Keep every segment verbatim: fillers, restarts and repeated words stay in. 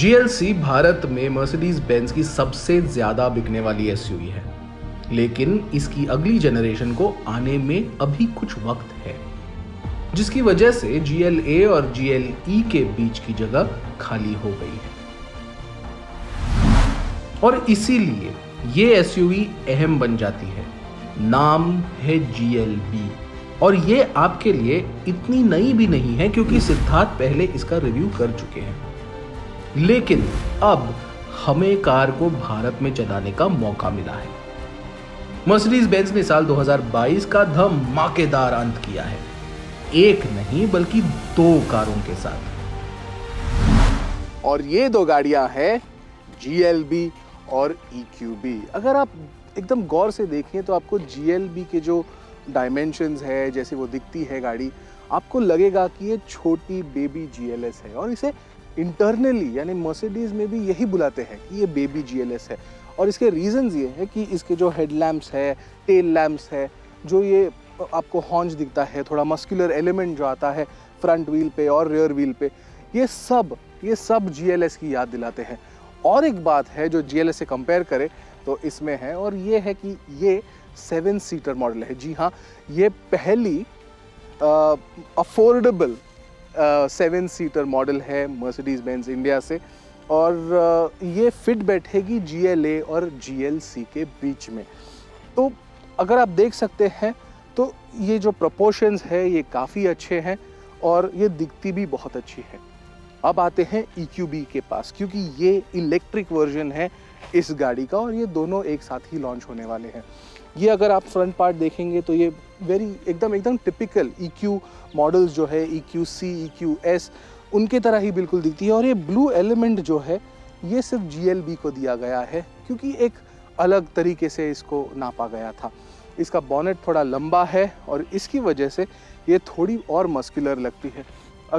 G L C Bharat में Mercedes-Benz की सबसे ज्यादा बिकने वाली एस यू वी है, लेकिन इसकी अगली जनरेशन को आने में अभी कुछ वक्त है, जिसकी वजह से जी एल ए और जी एल ई के बीच की जगह खाली हो गई है और इसीलिए ये एस यू वी अहम बन जाती है। नाम है जी एल बी और ये आपके लिए इतनी नई भी नहीं है क्योंकि सिद्धार्थ पहले इसका रिव्यू कर चुके हैं, लेकिन अब हमें कार को भारत में चलाने का मौका मिला है। मर्सिडीज-बेंज ने साल दो हज़ार बाईस का धमाकेदार अंत किया है, एक नहीं बल्कि दो कारों के साथ, और ये दो गाड़ियां हैं जी एल बी और ई क्यू बी। अगर आप एकदम गौर से देखें तो आपको जी एल बी के जो डायमेंशंस है, जैसे वो दिखती है गाड़ी, आपको लगेगा कि ये छोटी बेबी जी एल एस है और इसे इंटरनली यानी मर्सिडीज में भी यही बुलाते हैं कि ये बेबी जी एल एस है। और इसके रीजंस ये है कि इसके जो हेड लैम्प्स है, टेल लैम्प्स है, जो ये आपको हॉन्च दिखता है, थोड़ा मस्कुलर एलिमेंट जो आता है फ्रंट व्हील पे और रियर व्हील पे, ये सब ये सब जी एल एस की याद दिलाते हैं। और एक बात है जो जी एल एस से कंपेयर करें तो इसमें है, और ये है कि ये सेवन सीटर मॉडल है। जी हाँ, ये पहली अफोर्डेबल सेवन सीटर मॉडल है मर्सिडीज-बेंज इंडिया से, और uh, ये फिट बैठेगी जी एल ए और जी एल सी के बीच में। तो अगर आप देख सकते हैं तो ये जो प्रपोर्शंस है ये काफ़ी अच्छे हैं और ये दिखती भी बहुत अच्छी है। अब आते हैं ई क्यू बी के पास, क्योंकि ये इलेक्ट्रिक वर्जन है इस गाड़ी का और ये दोनों एक साथ ही लॉन्च होने वाले हैं। ये अगर आप फ्रंट पार्ट देखेंगे तो ये वेरी एकदम एकदम टिपिकल ई क्यू मॉडल्स जो है E Q C, E Q S उनके तरह ही बिल्कुल दिखती है। और ये ब्लू एलिमेंट जो है ये सिर्फ जी एल बी को दिया गया है क्योंकि एक अलग तरीके से इसको नापा गया था। इसका बॉनेट थोड़ा लंबा है और इसकी वजह से ये थोड़ी और मस्कुलर लगती है।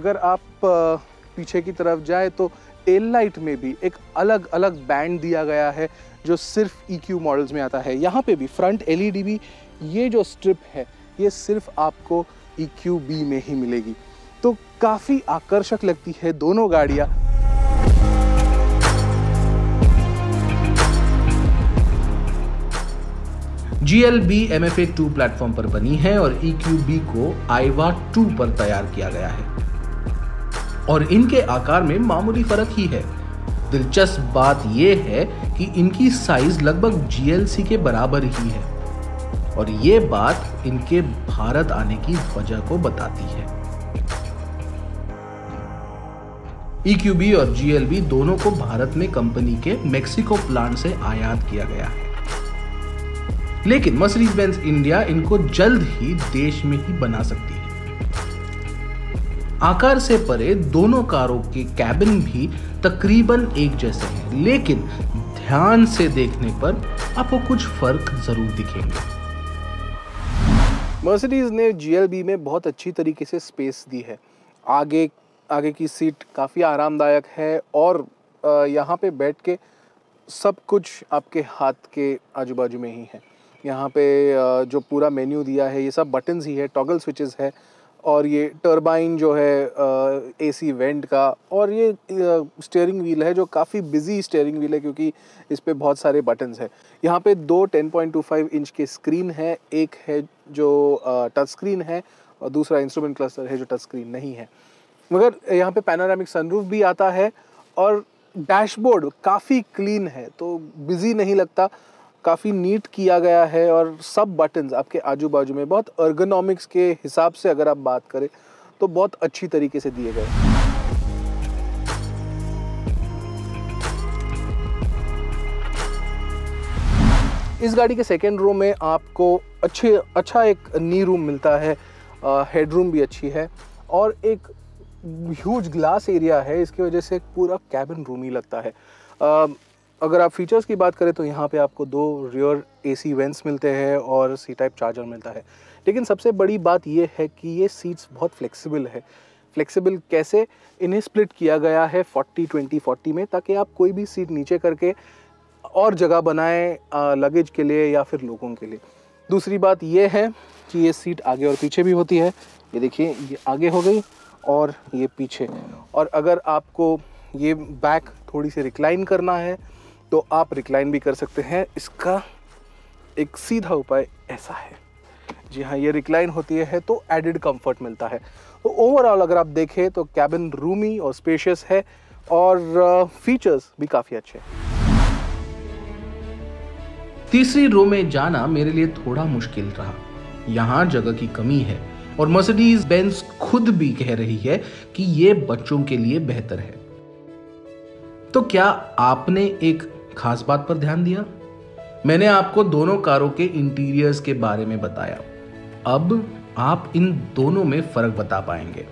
अगर आप पीछे की तरफ जाए तो टेल लाइट में भी एक अलग अलग बैंड दिया गया है जो सिर्फ ई क्यू मॉडल्स में आता है। यहाँ पे भी फ्रंट एल ई डी भी, ये जो स्ट्रिप है ये सिर्फ आपको ई क्यू बी में ही मिलेगी। तो काफ़ी आकर्षक लगती है दोनों गाड़ियाँ। G L B M F A two platform पर बनी है और ई क्यू बी को आई वी ए टू पर तैयार किया गया है और इनके आकार में मामूली फर्क ही है। दिलचस्प बात यह है कि इनकी साइज लगभग जी एल सी के बराबर ही है और ये बात इनके भारत आने की वजह को बताती है। ई क्यू बी और जी एल बी दोनों को भारत में कंपनी के मेक्सिको प्लांट से आयात किया गया है, लेकिन मर्सिडीज-बेंज इंडिया इनको जल्द ही देश में ही बना सकती है। आकार से परे दोनों कारों के कैबिन भी तकरीबन एक जैसे हैं, लेकिन ध्यान से देखने पर आपको कुछ फर्क जरूर दिखेंगे। मर्सिडीज ने जी एल बी में बहुत अच्छी तरीके से स्पेस दी है। आगे आगे की सीट काफ़ी आरामदायक है और यहाँ पे बैठ के सब कुछ आपके हाथ के आजू बाजू में ही है। यहाँ पे जो पूरा मेन्यू दिया है ये सब बटन्स ही है, टॉगल स्विचेस है, और ये टर्बाइन जो है एसी वेंट का, और ये स्टीयरिंग व्हील है जो काफ़ी बिजी स्टीयरिंग व्हील है क्योंकि इस पे बहुत सारे बटन्स हैं। यहाँ पे दो ten point two five inch के स्क्रीन है, एक है जो टच स्क्रीन है और दूसरा इंस्ट्रूमेंट क्लस्टर है जो टच स्क्रीन नहीं है। मगर यहाँ पे पैनोरामिक सनरूफ भी आता है और डैशबोर्ड काफ़ी क्लीन है, तो बिजी नहीं लगता, काफ़ी नीट किया गया है और सब बटन्स आपके आजू बाजू में बहुत अर्गोनॉमिक्स के हिसाब से अगर आप बात करें तो बहुत अच्छी तरीके से दिए गए। इस गाड़ी के सेकेंड रो में आपको अच्छे अच्छा एक नी रूम मिलता है, हेड रूम भी अच्छी है और एक ह्यूज ग्लास एरिया है, इसकी वजह से पूरा कैबिन रूम ही लगता है। आ, अगर आप फीचर्स की बात करें तो यहाँ पे आपको दो रियर एसी वेंट्स मिलते हैं और सी टाइप चार्जर मिलता है। लेकिन सबसे बड़ी बात ये है कि ये सीट्स बहुत फ्लेक्सिबल है। फ्लेक्सिबल कैसे? इन्हें स्प्लिट किया गया है फोर्टी ट्वेंटी फोर्टी में, ताकि आप कोई भी सीट नीचे करके और जगह बनाएं लगेज के लिए या फिर लोगों के लिए। दूसरी बात ये है कि ये सीट आगे और पीछे भी होती है। ये देखिए, ये आगे हो गई और ये पीछे। और अगर आपको ये बैक थोड़ी सी रिक्लाइन करना है तो आप रिक्लाइन भी कर सकते हैं। इसका एक सीधा उपाय ऐसा है, जी हाँ, ये रिक्लाइन होती है तो एडेड कंफर्ट मिलता है। तो ओवरऑल अगर आप देखें तो कैबिन रूमी और स्पेशियस है और फीचर्स भी काफ़ी अच्छे हैं। तीसरी रो में जाना मेरे लिए थोड़ा मुश्किल रहा, यहाँ जगह की कमी है और मर्सिडीज-बेंज खुद भी कह रही है कि ये बच्चों के लिए बेहतर है। तो क्या आपने एक खास बात पर ध्यान दिया? मैंने आपको दोनों कारों के इंटीरियर्स के बारे में बताया, अब आप इन दोनों में फर्क बता पाएंगे।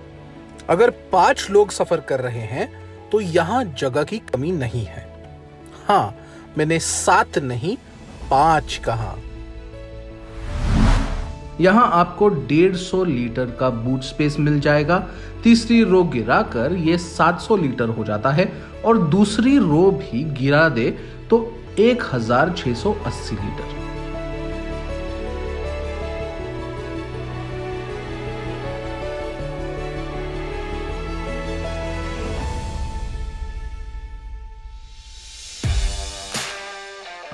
अगर पांच लोग सफर कर रहे हैं तो यहाँ जगह की कमी नहीं है। हाँ, मैंने सात नहीं पांच कहा। यहां आपको डेढ़ सौ लीटर का बूट स्पेस मिल जाएगा। तीसरी रो गिराकर ये सात सौ लीटर हो जाता है और दूसरी रो भी गिरा दे तो एक हज़ार छह सौ अस्सी लीटर।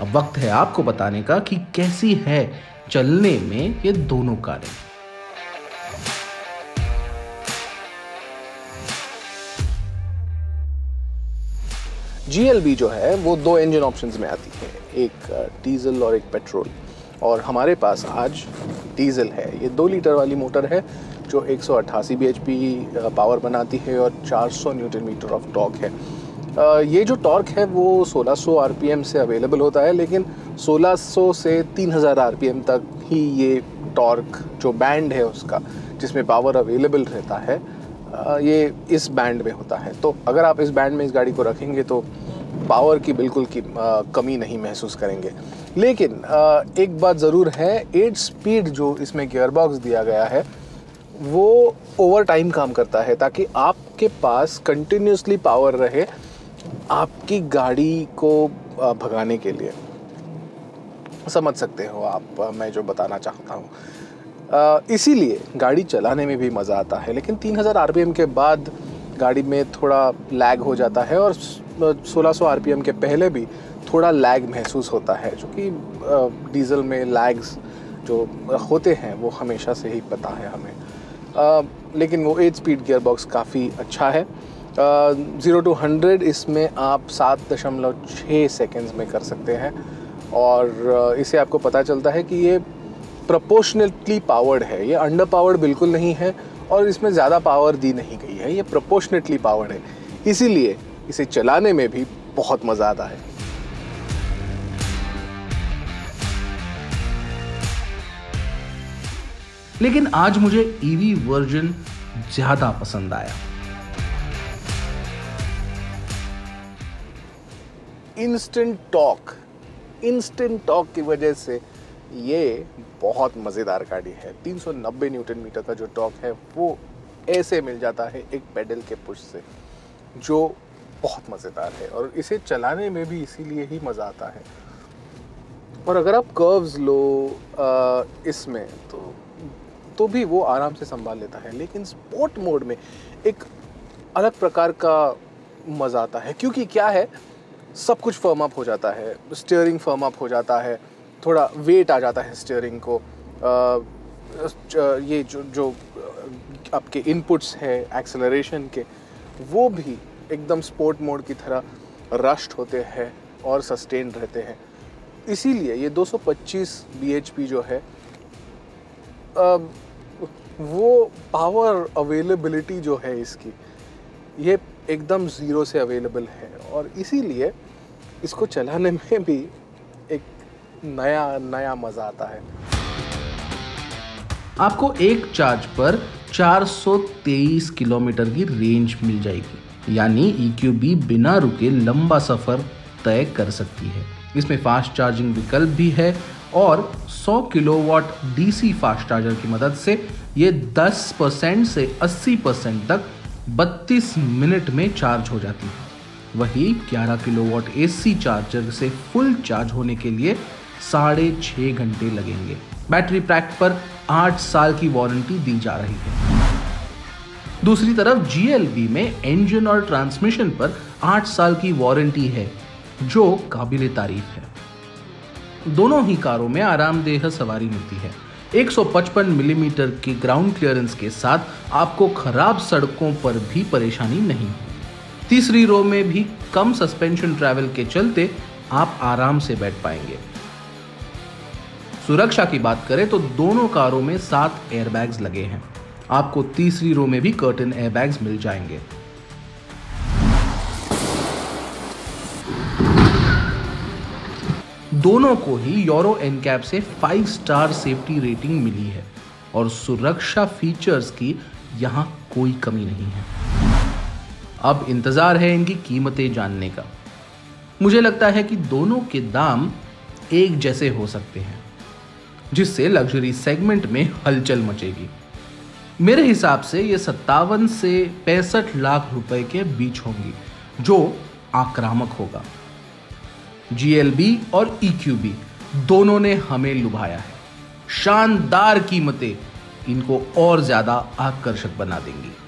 अब वक्त है आपको बताने का कि कैसी है चलने में ये दोनों कारें। जी एल बी जो है वो दो इंजन ऑप्शंस में आती है, एक डीजल और एक पेट्रोल, और हमारे पास आज डीजल है। ये दो लीटर वाली मोटर है जो एक सौ अट्ठासी बी एच पी पावर बनाती है और चार सौ न्यूटन मीटर ऑफ टॉर्क है। ये जो टॉर्क है वो सोलह सौ आरपीएम से अवेलेबल होता है, लेकिन सोलह सौ से तीन हज़ार आरपीएम तक ही ये टॉर्क जो बैंड है उसका, जिसमें पावर अवेलेबल रहता है, ये इस बैंड में होता है। तो अगर आप इस बैंड में इस गाड़ी को रखेंगे तो पावर की बिल्कुल की कमी नहीं महसूस करेंगे। लेकिन एक बात ज़रूर है, एट स्पीड जो इसमें गियरबॉक्स दिया गया है वो ओवर टाइम काम करता है ताकि आपके पास कंटिन्यूसली पावर रहे आपकी गाड़ी को भगाने के लिए। समझ सकते हो आप मैं जो बताना चाहता हूँ, इसीलिए गाड़ी चलाने में भी मज़ा आता है। लेकिन तीन हज़ार आरपीएम के बाद गाड़ी में थोड़ा लैग हो जाता है और सोलह सौ आरपीएम के पहले भी थोड़ा लैग महसूस होता है, जो कि डीज़ल में लैग्स जो होते हैं वो हमेशा से ही पता है हमें। लेकिन वो एट स्पीड गियरबॉक्स काफ़ी अच्छा है। ज़ीरो टू हंड्रेड इसमें आप सात दशमलव छः सेकेंड्स में कर सकते हैं और इससे आपको पता चलता है कि ये प्रोपोर्शनेटली पावर्ड है। ये अंडर पावर्ड बिल्कुल नहीं है और इसमें ज़्यादा पावर दी नहीं गई है, ये प्रोपोर्शनेटली पावर्ड है, इसीलिए इसे चलाने में भी बहुत मज़ा आता है। लेकिन आज मुझे ईवी वर्जन ज़्यादा पसंद आया। इंस्टेंट टॉक इंस्टेंट टॉक की वजह से ये बहुत मज़ेदार गाड़ी है। तीन सौ नब्बे न्यूटन मीटर का जो टॉक है वो ऐसे मिल जाता है एक पेडल के पुश से, जो बहुत मज़ेदार है और इसे चलाने में भी इसीलिए ही मज़ा आता है। और अगर आप कर्व्स लो इसमें तो तो भी वो आराम से संभाल लेता है, लेकिन स्पोर्ट मोड में एक अलग प्रकार का मज़ा आता है क्योंकि क्या है, सब कुछ फर्म अप हो जाता है। स्टीयरिंग फर्म अप हो जाता है, थोड़ा वेट आ जाता है स्टीयरिंग को। ये जो जो आपके इनपुट्स हैं एक्सेलरेशन के वो भी एकदम स्पोर्ट मोड की तरह रश्ड होते हैं और सस्टेन रहते हैं। इसीलिए ये दो सौ पच्चीस बी एच पी जो है वो पावर अवेलेबिलिटी जो है इसकी, ये एकदम ज़ीरो से अवेलेबल है और इसीलिए इसको चलाने में भी एक नया नया मज़ा आता है। आपको एक चार्ज पर चार सौ तेईस किलोमीटर की रेंज मिल जाएगी, यानी ई क्यू बी बिना रुके लंबा सफ़र तय कर सकती है। इसमें फास्ट चार्जिंग विकल्प भी है और सौ kilowatt D C fast charger की मदद से ये दस परसेंट से अस्सी परसेंट तक बत्तीस मिनट में चार्ज हो जाती है। वही ग्यारह किलोवाट ए सी चार्जर से फुल चार्ज होने के लिए साढ़े छः घंटे लगेंगे। बैटरी पैक पर आठ साल की वारंटी दी जा रही है। दूसरी तरफ जी एल बी में इंजन और ट्रांसमिशन पर आठ साल की वारंटी है, जो काबिले तारीफ है। दोनों ही कारों में आरामदेह सवारी मिलती है। एक सौ पचपन मिलीमीटर के ग्राउंड क्लियरेंस के साथ आपको खराब सड़कों पर भी परेशानी नहीं। तीसरी रो में भी कम सस्पेंशन ट्रैवल के चलते आप आराम से बैठ पाएंगे। सुरक्षा की बात करें तो दोनों कारों में सात एयरबैग्स लगे हैं। आपको तीसरी रो में भी कर्टन एयरबैग्स मिल जाएंगे। दोनों को ही यूरो एनकैप से फाइव स्टार सेफ्टी रेटिंग मिली है और सुरक्षा फीचर्स की यहाँ कोई कमी नहीं है। अब इंतज़ार है इनकी कीमतें जानने का। मुझे लगता है कि दोनों के दाम एक जैसे हो सकते हैं, जिससे लग्जरी सेगमेंट में हलचल मचेगी। मेरे हिसाब से ये सत्तावन से पैंसठ लाख रुपए के बीच होंगी, जो आक्रामक होगा। जी एल बी और ई क्यू बी दोनों ने हमें लुभाया है। शानदार कीमतें इनको और ज़्यादा आकर्षक बना देंगी।